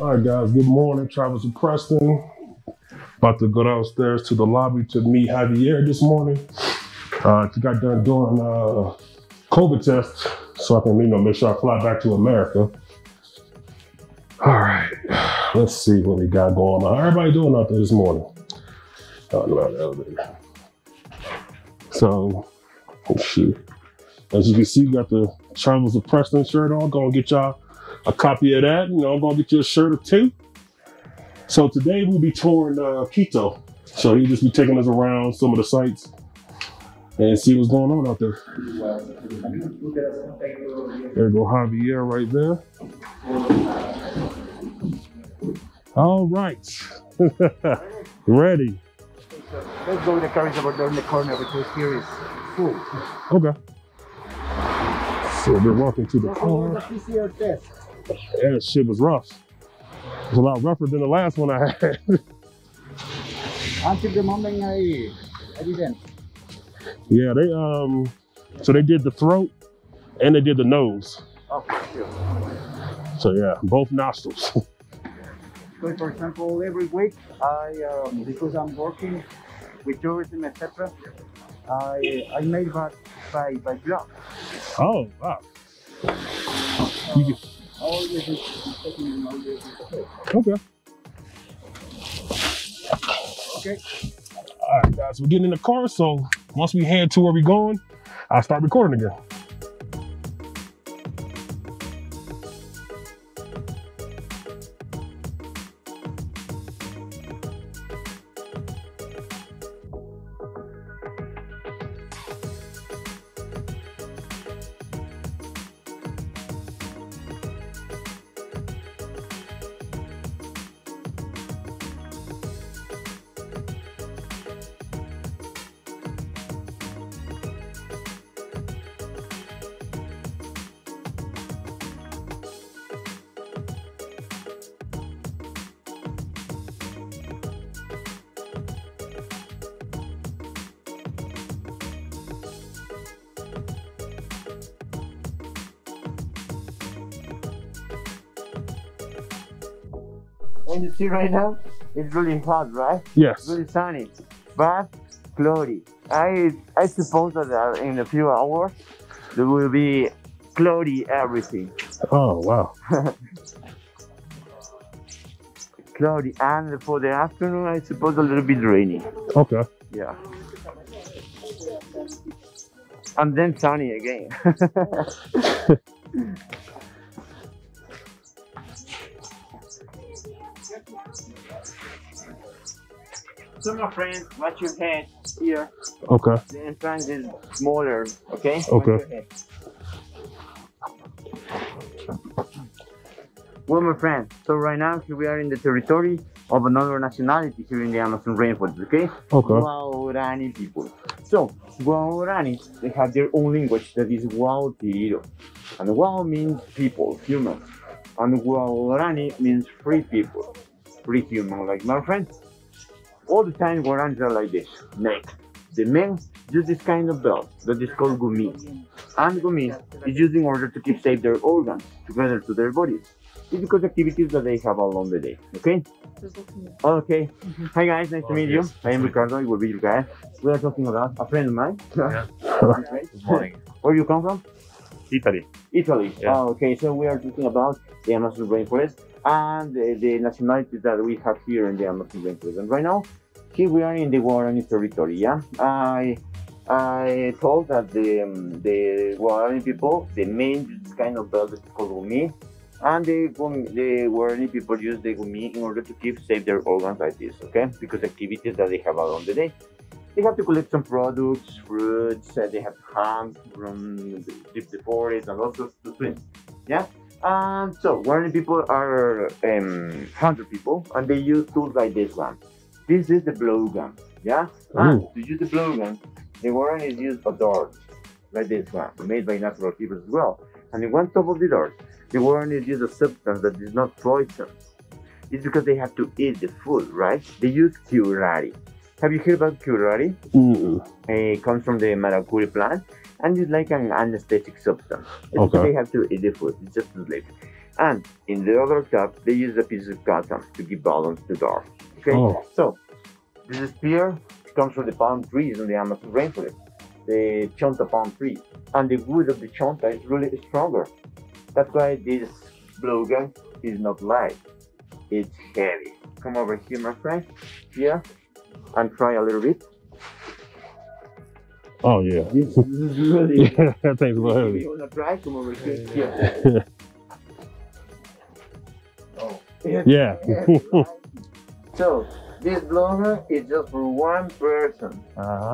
All right, guys, good morning. Travels of Preston. About to go downstairs to the lobby to meet Javier this morning. I think I done doing COVID test, so I can, you know, make sure I fly back to America. All right, let's see what we got going on. How everybody doing out there this morning? So, oh shoot. As you can see, you got the Travels of Preston shirt on. Go and get y'all a copy of that. You know, I'm gonna get you a shirt or two. So today we'll be touring Quito. So he'll just be taking us around some of the sites and see what's going on out there. There go Javier right there. All right, ready. Let's go with the carriage over there in the corner because here is full. Okay. So we're walking to the car. Yeah, that shit was rough. It was a lot rougher than the last one I had. Until the moment I didn't. Yeah, they so they did the throat and they did the nose. Okay, sure. So yeah, both nostrils. So for example, every week I because I'm working with tourism, etc. I made that by blog. Oh wow. Okay. Okay. All right, guys, we're getting in the car. So once we head to where we're going, I'll start recording again. And you see right now, it's really hot, right? Yes. It's really sunny, but cloudy. I suppose that in a few hours, there will be cloudy everything. Oh, wow. Cloudy, and for the afternoon, I suppose a little bit rainy. Okay. Yeah. And then sunny again. So my friend, watch your head here. Okay. The entrance is smaller, okay? Okay. Well, my friend, so right now we are in the territory of another nationality here in the Amazon rainforest, okay? Okay. Waorani people. So, Guarani, they have their own language that is Waotiido. And Wao means people, human. And Waorani means free people, free human, like my friend. All the time, Guaranis are like this. Next, the men use this kind of belt that is called gumi. And gumi is used in order to keep safe their organs together to their bodies. It's because activities that they have along the day, okay? Okay. Hi guys, nice to meet you. I am Ricardo, I will be your guide. We are talking about a friend of mine. Yeah. Okay. Good morning. Where you come from? Italy. Italy. Yeah. Oh, okay, so we are talking about the Amazon rainforest and the nationalities that we have here in the Amazon rainforest. And right now, here we are in the Guarani territory. Yeah, I told that the Guarani people, the main kind of belt is called gumi, and the Guarani people use the gumi in order to keep safe their organs like this. Okay, because activities that they have along the day. They have to collect some products, fruits, they have ham from the forest and lots of things. Yeah? And so, Guarani people are hunter people and they use tools like this one. This is the blowgun. Yeah? And to use the blowgun, the Guaranis use a dart like this one, made by natural people as well. And in one top of the dart, the Guaranis use a substance that is not poison. It's because they have to eat the food, right? They use curari. Have you heard about curari? It comes from the marakuri plant and it's like an anesthetic substance. It's okay. They have to eat the food, it's just to sleep. And in the other cup, they use a piece of cotton to give balance to dogs. Okay, so this spear comes from the palm trees in the Amazon rainforest, the Chonta palm tree. And the wood of the Chonta is really stronger. That's why this blowgun is not light, it's heavy. Come over here, my friend, here, and try a little bit. Oh, yeah. This is really... yeah, that thing's heavy. If you want to try, come over here. Yeah. Oh. Yeah. Right? So, this blowgun is just for one person.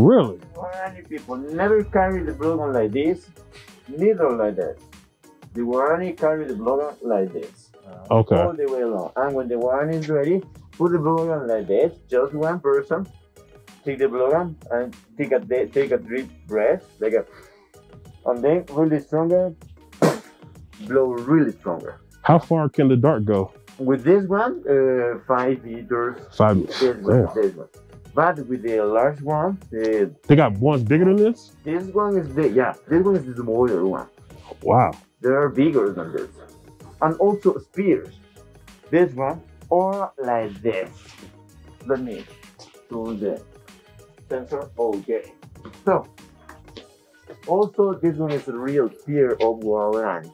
Really? 100 people. Never carry the blowgun like this, neither like that. The Waorani carry the blowgun like this. Okay. All the way along. And when the Waorani is ready, put the blowgun like this, just one person. Take the blowgun and take a deep breath, like a, and then really stronger, blow really stronger. How far can the dart go? With this one, 5 meters. 5 meters. This one. But with the large one, they got ones bigger than this. This one is big, yeah. This one is the smaller one. Wow. They are bigger than this, and also spears. This one, or like this. Let me do this. Sensor, okay. So, also this one is a real spear of Waorani,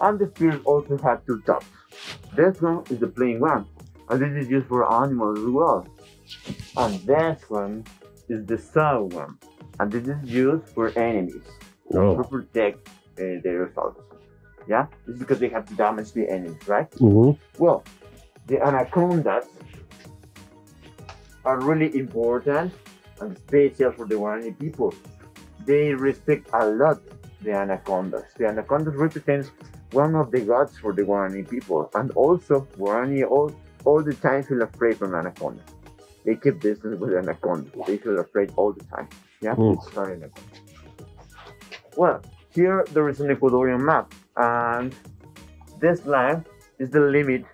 and the spears also have two tops. This one is the plain one, and this is used for animals as well. And this one is the saw one, and this is used for enemies, to protect their assaults. Yeah, this is because they have to damage the enemies, right? Well, the anacondas are really important and special for the Guarani people. They respect a lot the anacondas. The anacondas represents one of the gods for the Guarani people, and also Guarani all the time feel afraid from anacondas. They keep distance with anacondas. They feel afraid all the time. Yeah, sorry, anacondas. Well, here there is an Ecuadorian map, and this line is the limit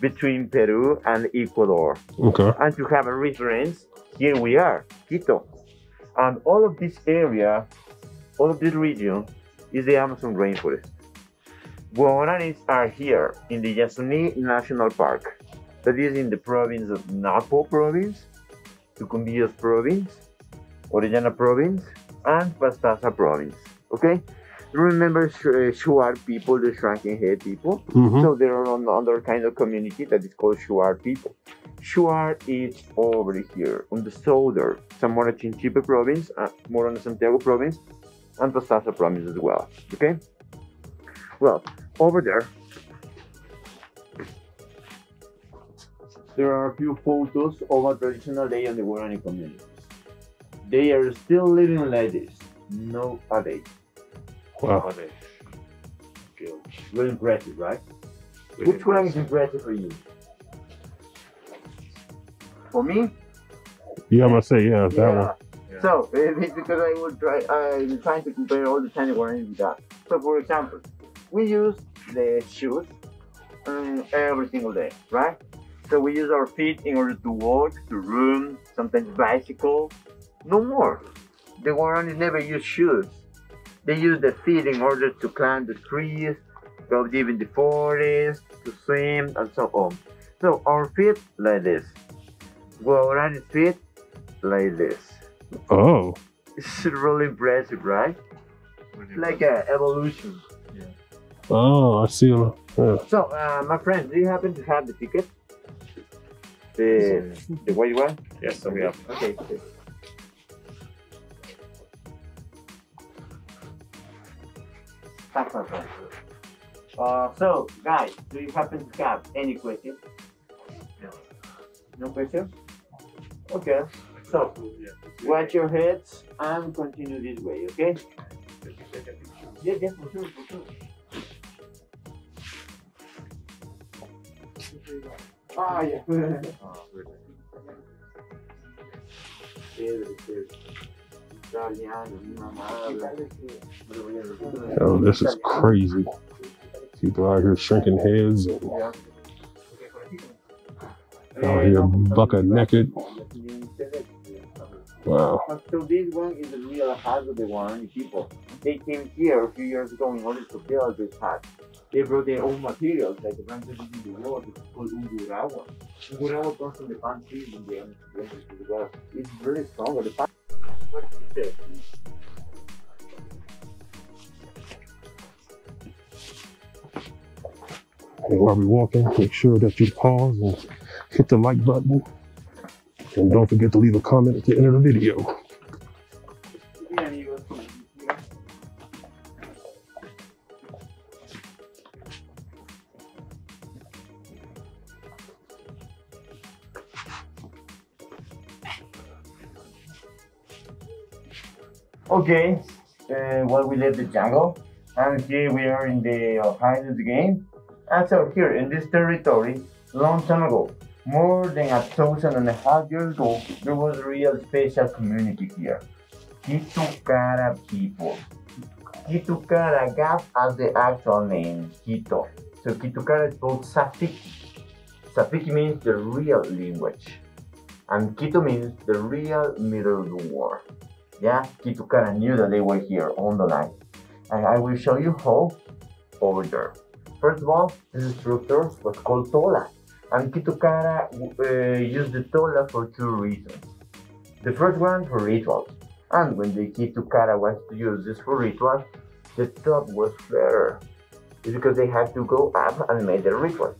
between Peru and Ecuador. Okay. And to have a reference, here we are, Quito, and all of this area, all of this region is the Amazon rainforest. Guaranis are here in the Yasuni National Park, that is in the province of Napo province, Sucumbíos province, Orellana province, and Pastaza province, okay? Remember Shuar people, the shrunken head people? So there are another kind of community that is called Shuar people. Shuar is over here on the southern Zamora Chinchipe province, more on the Santiago province, and Pastaza province as well. Okay? Well, over there, there are a few photos of a traditional day in the Guarani community. They are still living like this nowadays. Wow. Really impressive, right? Really. Which one is impressive for you? For me? Yeah, I'm gonna say, yeah, that one. Yeah. So, it's because I'm trying to compare all the time we're in with that. So, for example, we use the shoes every single day, right? So, we use our feet in order to walk, to run, sometimes bicycle. No more. The Guaranis never use shoes. They use the feet in order to climb the trees, go deep in the forest, to swim, and so on. So, our feet, like this. Waorani feet like this. Oh, it's really impressive, right? It's like an evolution. Yeah. Oh, I see. Yeah. So, my friend, do you happen to have the ticket? The white one? Yes, we have. Okay. So, guys, do you happen to have any questions? No. No question? Okay, so watch your heads and continue this way, okay? Yeah, for sure, for sure. Ah, yeah. Oh, this is crazy. People out here shrinking heads. Yeah. Out here bucket naked. Wow. So this one is the real hut of the Guarani people. They came here a few years ago in order to build this hut. They brought their own materials, like the branches in the world, it's called ungurawa. Ungurawa comes from the palm trees in the branches of the world. It's very strong, but the palm trees. And while we're walking, make sure that you pause and hit the like button. And don't forget to leave a comment at the end of the video. Okay, well, we left the jungle, and here we are in the highlands again. And so here in this territory, long time ago, more than 1,500 years ago, there was a real special community here. Kitu Kara people. Kitu Kara got as the actual name, Quito. So Kitu Kara is called Safiki. Safiki means the real language. And Quito means the real middle of the world. Yeah, Kitu Kara knew that they were here on the line. And I will show you how over there. First of all, this structure was called Tola. And Kitu Kara used the Tola for two reasons. The first one for rituals. And when the Kitu Kara wants to use this for rituals, the top was flatter. It's because they had to go up and make the rituals.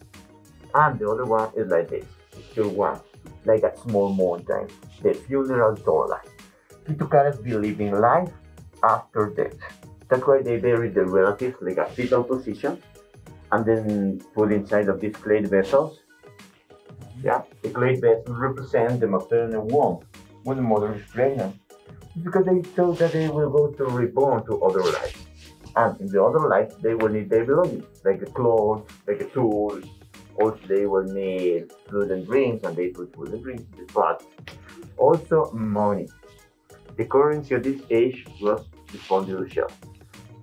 And the other one is like this. It's still one, like a small mountain. The funeral Tola. Kitu Karas believe in life after death. That's why they bury the relatives like a fetal position and then put inside of these clay vessels. Yeah, the clay vessels represent the maternal womb when the mother is pregnant. It's because they thought that they will go to reborn to other life. And in the other life, they will need their belongings, like the clothes, like the tools, also they will need food and drinks, and they put food and drinks in the pot. Also money. The currency of this age was the fondue shell.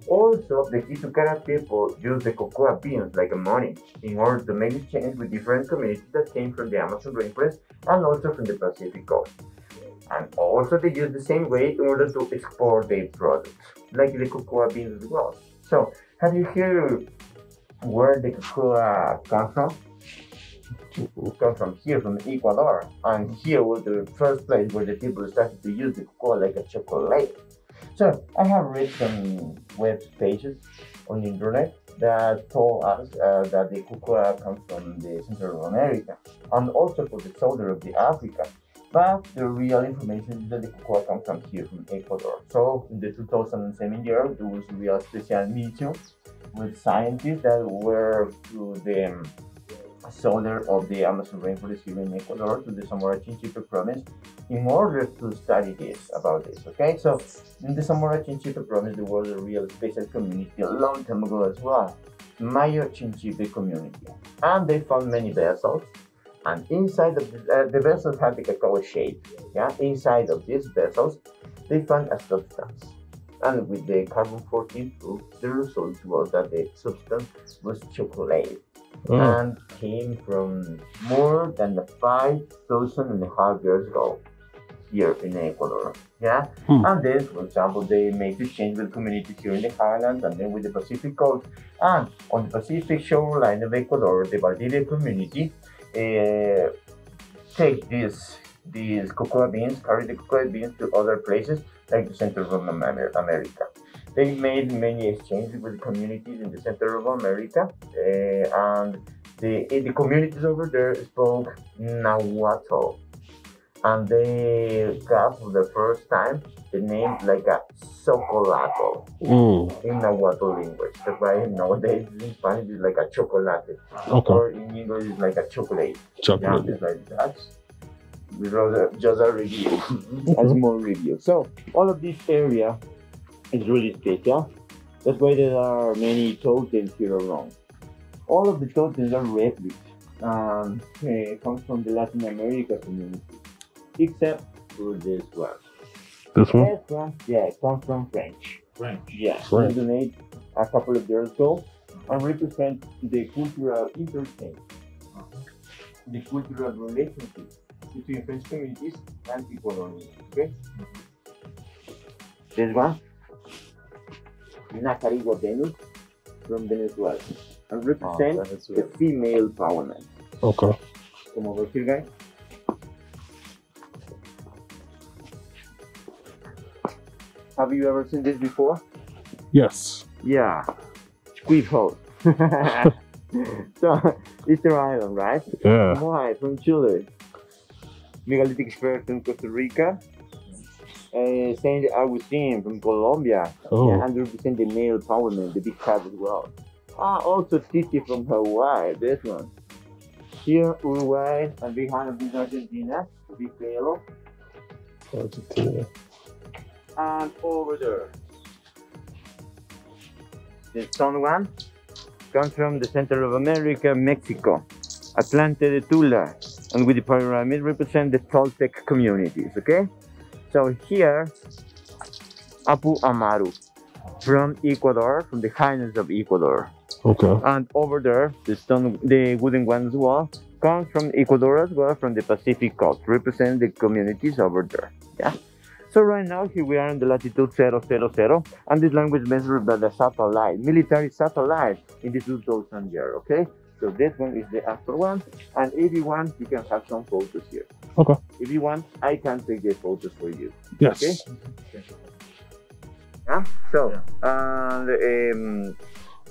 Also, the Kitu Kara people used the cocoa beans like a money in order to make exchange with different communities that came from the Amazon rainforest and also from the Pacific coast. And also they used the same way in order to export their products, like the cocoa beans as well. So, have you heard where the cocoa comes from? It comes from here, from Ecuador, and here was the first place where the people started to use the cocoa like a chocolate. So I have read some web pages on the internet that told us that the cocoa comes from the Central America and also from the southern of the Africa, but the real information is that the cocoa comes from here, from Ecuador. So in the 2007 year, there was a real special meeting with scientists that were to the southern of the Amazon rainforest here in Ecuador to the Zamora Chinchipe province in order to study this, about this, okay? So, in the Zamora Chinchipe province there was a real special community a long time ago as well, Mayo Chinchipe community. And they found many vessels, and inside of the vessels had the cacao shape, yeah? Inside of these vessels, they found a substance. And with the carbon-14 proof, the result was that the substance was chocolate. And came from more than 5,500 years ago here in Ecuador. Yeah, and then, for example, they made this change with communities here in the highlands and then with the Pacific coast. And on the Pacific shoreline of Ecuador, the Valdivia community take these cocoa beans, carry the cocoa beans to other places like the Central America. They made many exchanges with communities in the center of America, and the communities over there spoke Nahuatl, and they got for the first time the name like a socolato in Nahuatl language. That's why nowadays in Spanish it's like a chocolate, or in English it's like a chocolate. Chocolate, yeah, it's like that. Just a review, a small review. So all of this area. It's really special. That's why there are many totems here around. All of the totems are replicas. It comes from the Latin America community, except for this one. This one? This one, yeah, it comes from French. French. Yeah, French. They donate a couple of years ago and represent the cultural interchange, the cultural relationship between French communities and the colonies. Okay? This one. Nacarigua Venus from Venezuela. and represent the female parliament. Okay. Come over here, guys. Have you ever seen this before? Yes. Yeah. Quito. So, Easter Island, right? Yeah. Why? From Chile. Megalithic Sphere from Costa Rica. Saint Augustine from Colombia. Oh. Yeah, and represent the male parliament, the big crab as well. Ah, also Titi from Hawaii, this one. Here, Uruguay, and behind is Argentina, the big fellow. Argentina. And over there, the sun one comes from the center of America, Mexico, Atlanta de Tula, and with the pyramid represent the Toltec communities, okay? So here, Apu Amaru from Ecuador, from the highlands of Ecuador. Okay. And over there, the stone, the wooden one as well, comes from Ecuador as well, from the Pacific coast, represent the communities over there, yeah? So right now, here we are in the latitude 000, and this land was measured by the satellite, military satellite, in the 2000 year, okay? So this one is the actual one, and if you want, you can have some photos here. Okay. If you want, I can take the photos for you. Yes. Okay? Yeah? So, yeah.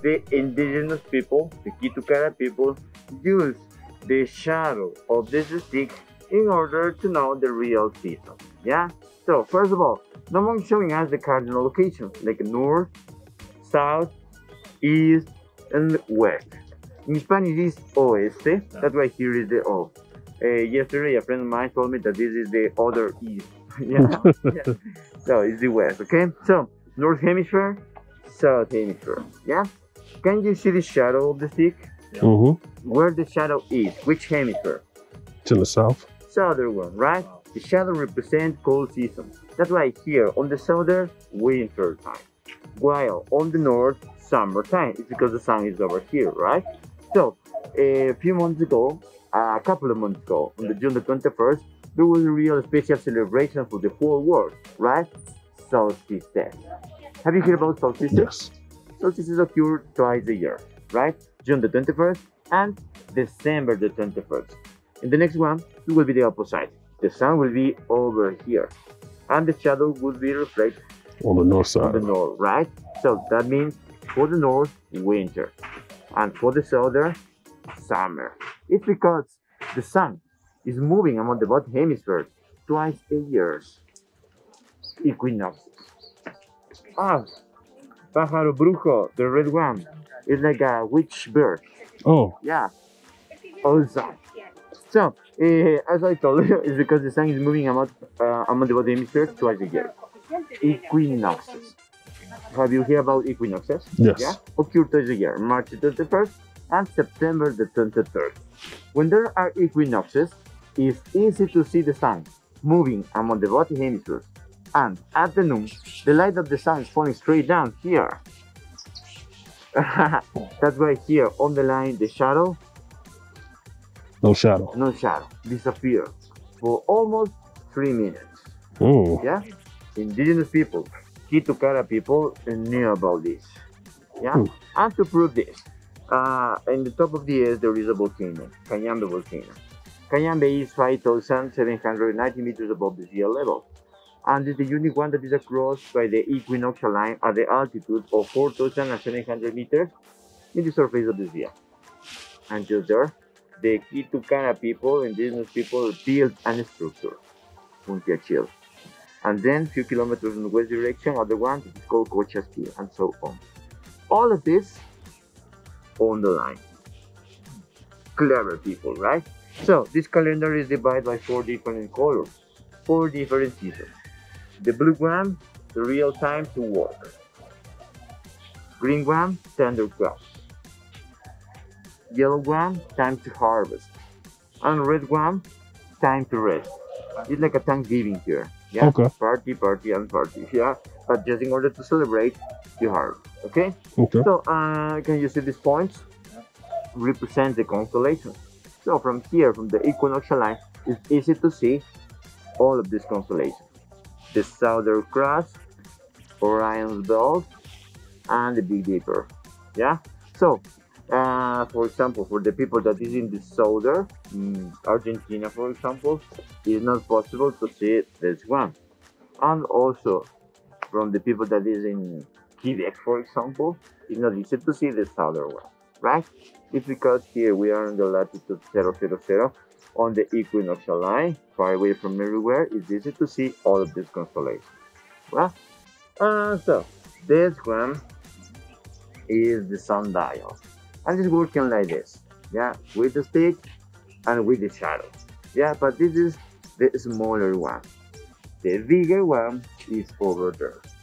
The indigenous people, the Kitu Kara people, use the shadow of this stick in order to know the real season, yeah? So, first of all, no one's showing us the cardinal locations, like north, south, east, and west. In Spanish, it is oeste, that's why here is the O. Yesterday, a friend of mine told me that this is the other east. Yeah. Yeah. So, it's the west, okay? So, north hemisphere, south hemisphere, yeah? Can you see the shadow of the stick? Yeah. Mm-hmm. Where the shadow is, which hemisphere? To the south. Southern one, right? The shadow represents cold season. That's why here on the southern, winter time. While on the north, summer time. It's because the sun is over here, right? So, a few months ago, a couple of months ago, on the June the 21st, there was a real special celebration for the whole world, right? Solstices. Have you heard about solstices? Yes. Solstices occur twice a year, right? June the 21st and December the 21st. In the next one, it will be the opposite. The sun will be over here, and the shadow will be reflected on the north side. On the north, right? So that means for the north, winter, and for the southern, summer. It's because the sun is moving among the both hemispheres twice a year. Equinoxes. Ah, pájaro brujo, the red one, is like a witch bird. Oh. Yeah. Also. So, as I told you, it's because the sun is moving among the both hemispheres twice a year. Equinoxes. Have you heard about equinoxes? Yes. Yeah? Occur twice a year, March the 21st and September the 23rd. When there are equinoxes, it's easy to see the sun moving among the both hemispheres. And at the noon, the light of the sun is falling straight down here. That's why here on the line, the shadow. No shadow. No shadow. Disappear for almost 3 minutes. Ooh. Yeah? Indigenous people, Kitu Kara people knew about this. Yeah? Ooh. And to prove this, in the top of the earth there is a volcano, Cayambe volcano. Cayambe is 5,790 meters above the sea level. And it's the unique one that is crossed by the equinoctial line at the altitude of 4,700 meters in the surface of the sea. And just there, the Kitu Kara people, indigenous people, built a structure, Puntiachil. And then, a few kilometers in the west direction, other one is called Cochaski, and so on. All of this on the line. Clever people, right? So, this calendar is divided by 4 different colors, 4 different seasons. The blue one, the real time to work. Green one, thunderclouds. Yellow one, time to harvest, and red one, time to rest. It's like a Thanksgiving here, yeah? Okay. Party, party, and party, yeah? But just in order to celebrate, you harvest, okay? Okay. So, can you see these points? Represent the constellations. So, from here, from the equinoctial line, it's easy to see all of these constellations. The Southern Cross, Orion's Belt, and the Big Dipper, yeah? So, for example, for the people that is in the southern Argentina, for example, it's not possible to see this one. And also from the people that is in Quebec, for example, it's not easy to see the southern one, right? It's because here we are in the latitude 000 on the equinoctial line, far away from everywhere. It's easy to see all of these constellations. Well, so this one is the sundial, and it's working like this, yeah, with the stick and with the shadow, yeah. But this is the smaller one. The bigger one is over there.